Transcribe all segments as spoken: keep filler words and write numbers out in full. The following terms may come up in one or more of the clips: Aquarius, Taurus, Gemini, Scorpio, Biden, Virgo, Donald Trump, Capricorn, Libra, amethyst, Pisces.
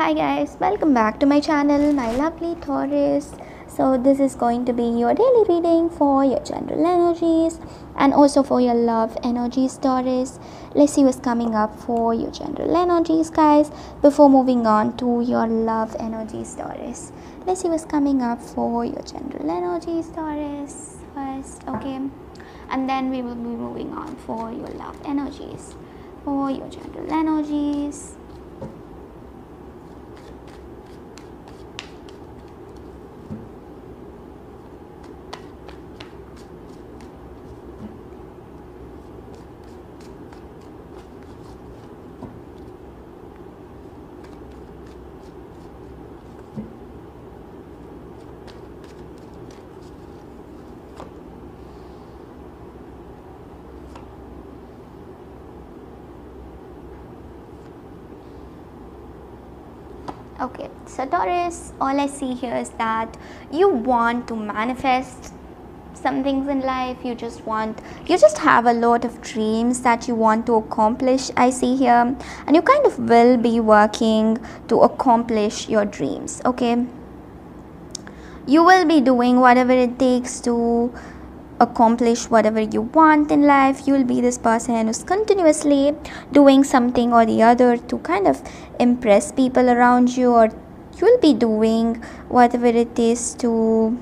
Hi guys, welcome back to my channel, my lovely Taurus. So this is going to be your daily reading for your general energies and also for your love energies, Taurus. Let's see what's coming up for your general energies, guys, before moving on to your love energies, Taurus. Let's see what's coming up for your general energies, Taurus, first, okay? And then we will be moving on for your love energies. For your general energies. Okay, so Taurus, all I see here is that you want to manifest some things in life. You just want, you just have a lot of dreams that you want to accomplish, I see here. And you kind of will be working to accomplish your dreams, okay? You will be doing whatever it takes to accomplish whatever you want in life. You'll be this person who's continuously doing something or the other to kind of impress people around you, or you'll be doing whatever it is to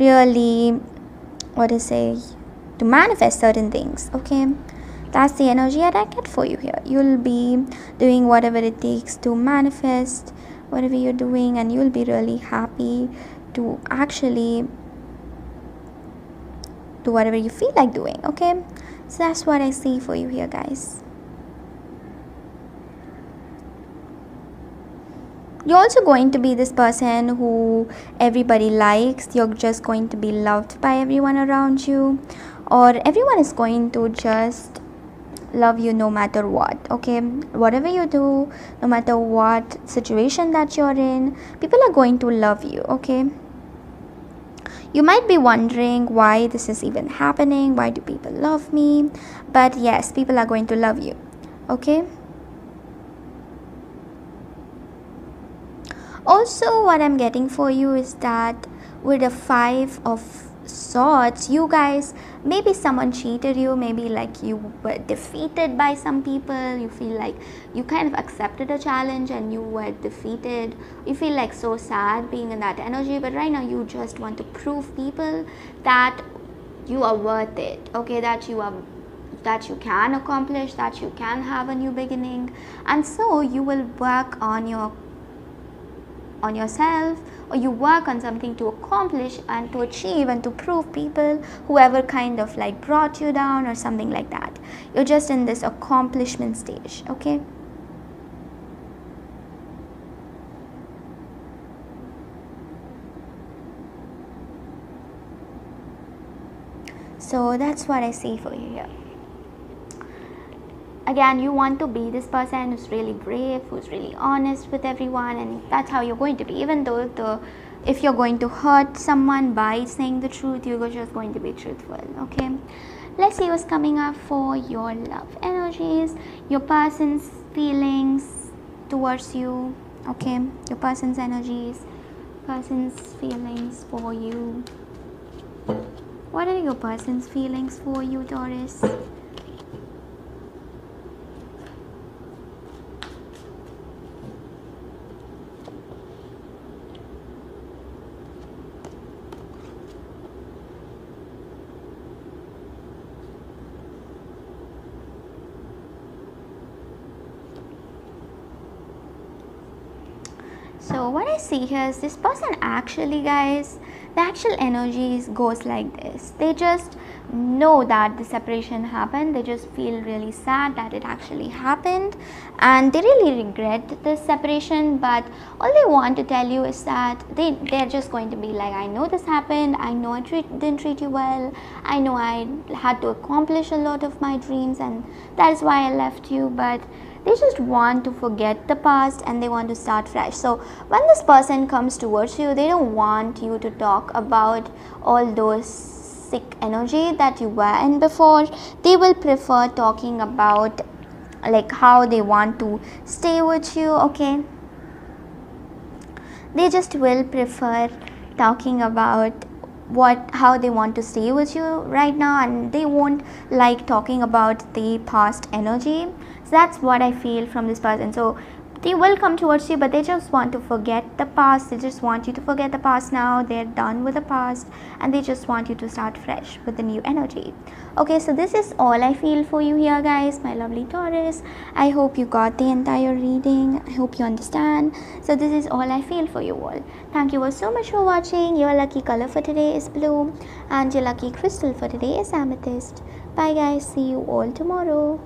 really, what to say, to manifest certain things, okay? That's the energy that I get for you here. You'll be doing whatever it takes to manifest whatever you're doing, and you'll be really happy to actually do whatever you feel like doing, okay? So that's what I see for you here, guys. You're also going to be this person who everybody likes. You're just going to be loved by everyone around you, or everyone is going to just love you no matter what, okay? Whatever you do, no matter what situation that you're in, people are going to love you, okay? You might be wondering why this is even happening, why do people love me? But yes, people are going to love you, okay? Also, what I'm getting for you is that with the five of swords, you guys, maybe someone cheated you, maybe like you were defeated by some people. You feel like you kind of accepted a challenge and you were defeated. You feel like so sad being in that energy, but right now you just want to prove people that you are worth it, okay? That you are, that you can accomplish, that you can have a new beginning. And so you will work on your on yourself, or you work on something to accomplish and to achieve and to prove people, whoever kind of like brought you down or something like that. You're just in this accomplishment stage, okay? So that's what I see for you here. Again, you want to be this person who's really brave, who's really honest with everyone, and that's how you're going to be. Even though the, if you're going to hurt someone by saying the truth, you're just going to be truthful, okay? Let's see what's coming up for your love energies, your person's feelings towards you, okay? Your person's energies, person's feelings for you. What are your person's feelings for you, Taurus? So what I see here is this person actually, guys, the actual energy goes like this. They just know that the separation happened. They just feel really sad that it actually happened, and they really regret the separation. But all they want to tell you is that they, they're just going to be like, I know this happened. I know I treat, didn't treat you well. I know I had to accomplish a lot of my dreams, and that is why I left you. But they just want to forget the past and they want to start fresh. So when this person comes towards you, they don't want you to talk about all those sick energy that you were in before. They will prefer talking about like how they want to stay with you, okay? They just will prefer talking about what how they want to stay with you right now, and they won't like talking about the past energy. So that's what I feel from this person. So they will come towards you, but they just want to forget the past. They just want you to forget the past now. They're done with the past, and they just want you to start fresh with the new energy. Okay, so this is all I feel for you here, guys, my lovely Taurus. I hope you got the entire reading. I hope you understand. So this is all I feel for you all. Thank you all so much for watching. Your lucky color for today is blue, and your lucky crystal for today is amethyst. Bye, guys. See you all tomorrow.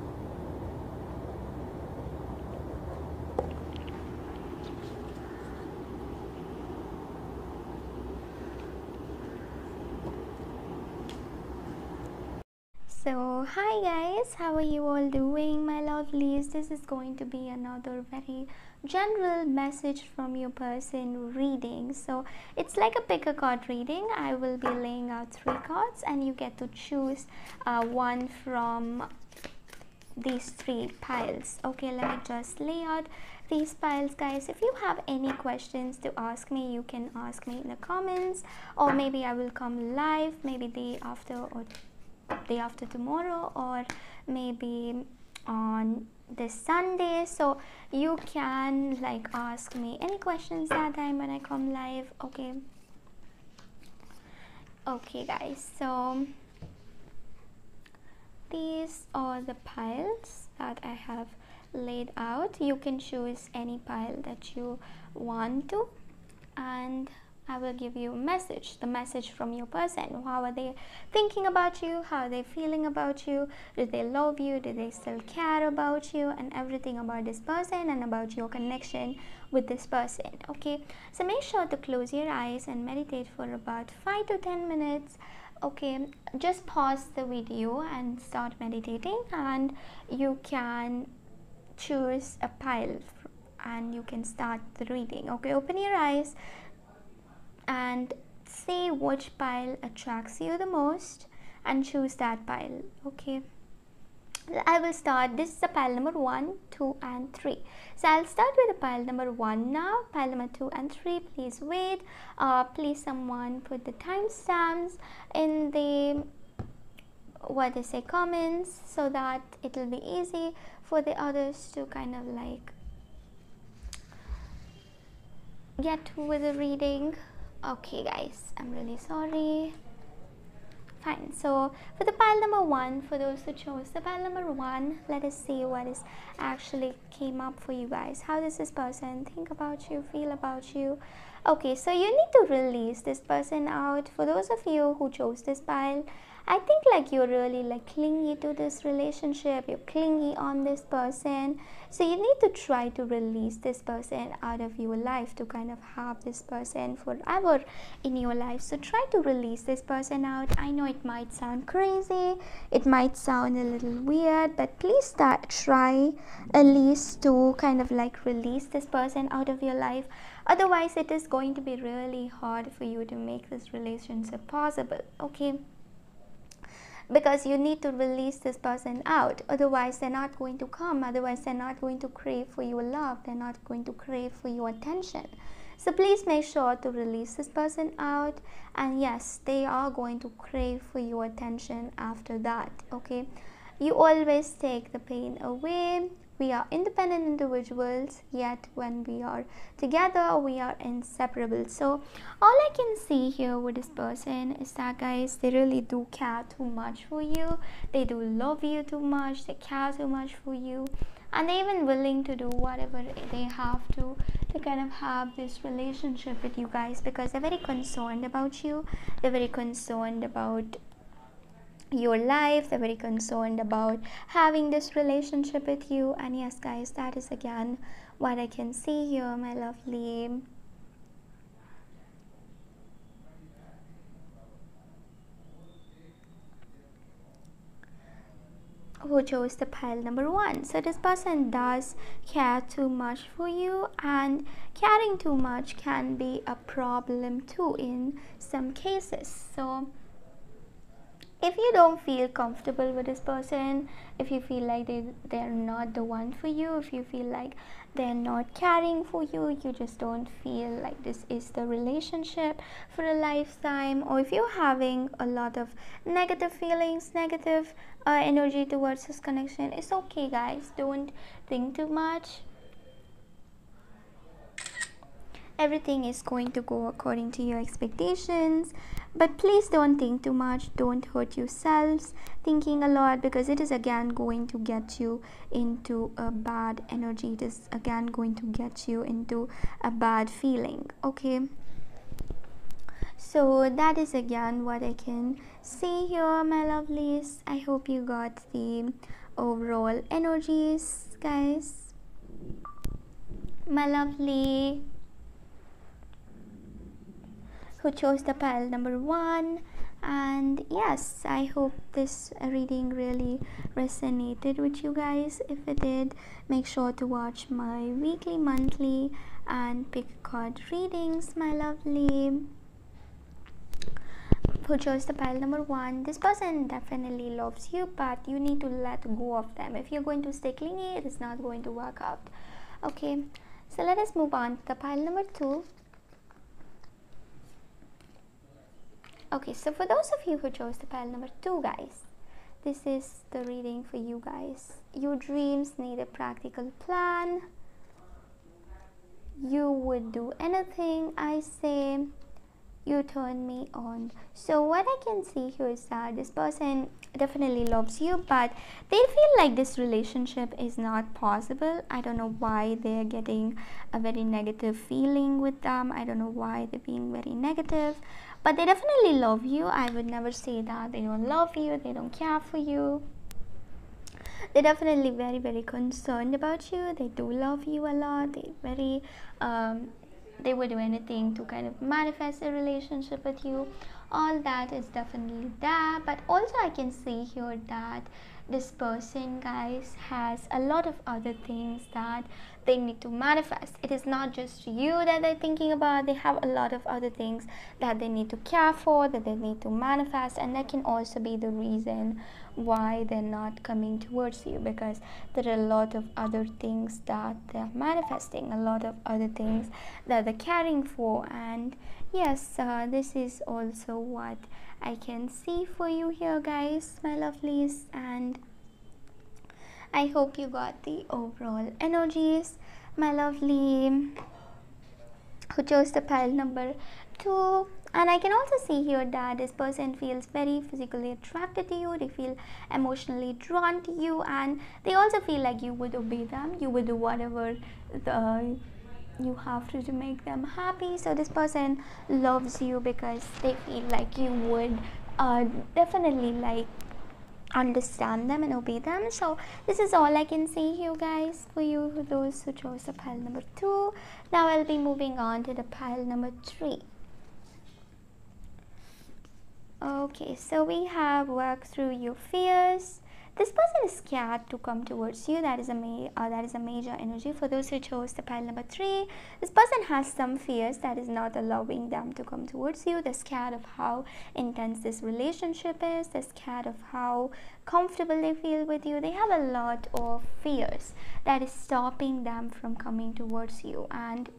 So hi guys, how are you all doing, my lovelies? This is going to be another very general message from your person reading. So it's like a pick a card reading. I will be laying out three cards and you get to choose uh, one from these three piles. Okay, let me just lay out these piles, guys. If you have any questions to ask me, you can ask me in the comments, or maybe I will come live, maybe day after or day after tomorrow, or maybe on this Sunday. So you can like ask me any questions that time when I come live. Okay, okay guys, so these are the piles that I have laid out. You can choose any pile that you want to, and I will give you a message, the message from your person. How are they thinking about you? How are they feeling about you? Do they love you? Do they still care about you? And everything about this person and about your connection with this person, okay? So make sure to close your eyes and meditate for about five to ten minutes, okay? Just pause the video and start meditating, and you can choose a pile and you can start the reading, okay? Open your eyes and see which pile attracts you the most and choose that pile, okay? I will start. This is the pile number one, two and three. So I'll start with the pile number one now. Pile number two and three, please wait. Uh, please someone put the timestamps in the what they say comments, so that it will be easy for the others to kind of like get with the reading. Okay guys, I'm really sorry. Fine, so for the pile number one, for those who chose the pile number one, let us see what is actually came up for you guys. How does this person think about you, feel about you? Okay, so you need to release this person out. For those of you who chose this pile, I think like you're really like clingy to this relationship, you're clingy on this person. So you need to try to release this person out of your life to kind of have this person forever in your life. So try to release this person out. I know it might sound crazy, it might sound a little weird, but please start, try at least to kind of like release this person out of your life. Otherwise, it is going to be really hard for you to make this relationship possible, okay? Because you need to release this person out, otherwise they're not going to come, otherwise they're not going to crave for your love, they're not going to crave for your attention. So please make sure to release this person out, and yes, they are going to crave for your attention after that, okay? You always take the pain away. We are independent individuals, yet when we are together, we are inseparable. So all I can see here with this person is that, guys, they really do care too much for you. They do love you too much. They care too much for you. And they're even willing to do whatever they have to to kind of have this relationship with you guys, because they're very concerned about you. They're very concerned about your life. They're very concerned about having this relationship with you. And yes guys, that is again what I can see here, my lovely. Who chose the pile number one? So this person does care too much for you, and caring too much can be a problem too in some cases. So If you don't feel comfortable with this person, if you feel like they, they're not the one for you, if you feel like they're not caring for you, you just don't feel like this is the relationship for a lifetime, or if you're having a lot of negative feelings, negative uh, energy towards this connection, it's okay guys, don't think too much. Everything is going to go according to your expectations, but please don't think too much, don't hurt yourselves thinking a lot, because it is again going to get you into a bad energy, it is again going to get you into a bad feeling, okay? So that is again what I can say here, my lovelies. I hope you got the overall energies, guys, my lovely who chose the pile number one. And yes, I hope this reading really resonated with you guys. If it did, make sure to watch my weekly, monthly and pick card readings, my lovely who chose the pile number one. This person definitely loves you, but you need to let go of them. If you're going to stay clingy, it is not going to work out, okay? So let us move on to the pile number two. Okay, so for those of you who chose the pile number two, guys, this is the reading for you guys. Your dreams need a practical plan. You would do anything I say. You turn me on. So what I can see here is that this person definitely loves you, but they feel like this relationship is not possible. I don't know why they're getting a very negative feeling with them. I don't know why they're being very negative. But they definitely love you. I would never say that they don't love you, they don't care for you. They're definitely very, very concerned about you. They do love you a lot. They very, um, they would do anything to kind of manifest a relationship with you. All that is definitely there. But also I can see here that this person, guys, has a lot of other things that they need to manifest. It is not just you that they're thinking about. They have a lot of other things that they need to care for, that they need to manifest, and that can also be the reason why they're not coming towards you, because there are a lot of other things that they're manifesting, a lot of other things that they're caring for. And yes, uh, this is also what I can see for you here, guys, my lovelies, and I hope you got the overall energies, my lovely who chose the pile number two. And I can also see here that this person feels very physically attracted to you, they feel emotionally drawn to you, and they also feel like you would obey them, you would do whatever the you have to, to make them happy. So this person loves you because they feel like you would uh, definitely like understand them and obey them. So this is all I can say here, guys, for you, for those who chose the pile number two. Now I'll be moving on to the pile number three. Okay, so we have worked through your fears. This person is scared to come towards you. That is a ma uh, that is a major energy for those who chose the pile number three. This person has some fears that is not allowing them to come towards you. They're scared of how intense this relationship is. They're scared of how comfortable they feel with you. They have a lot of fears that is stopping them from coming towards you. And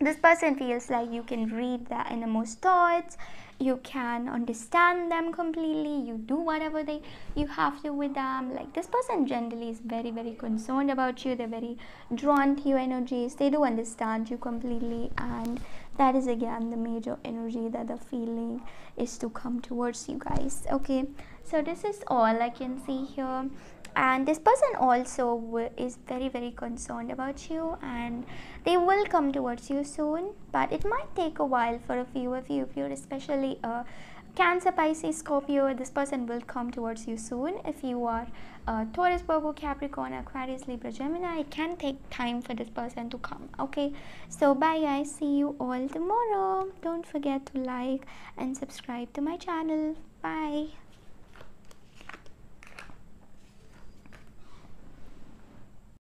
this person feels like you can read their innermost thoughts. You can understand them completely. You do whatever they you have to with them. Like, this person generally is very, very concerned about you. They're very drawn to your energies. They do understand you completely, and that is again the major energy that the feeling is to come towards you, guys. Okay, so this is all I can see here. And this person also w is very, very concerned about you, and they will come towards you soon, but it might take a while for a few of you. If you're especially a Cancer, Pisces, Scorpio, this person will come towards you soon. If you are uh, Taurus, Virgo, Capricorn, Aquarius, Libra, Gemini, it can take time for this person to come, okay? So bye guys, see you all tomorrow. Don't forget to like and subscribe to my channel. Bye.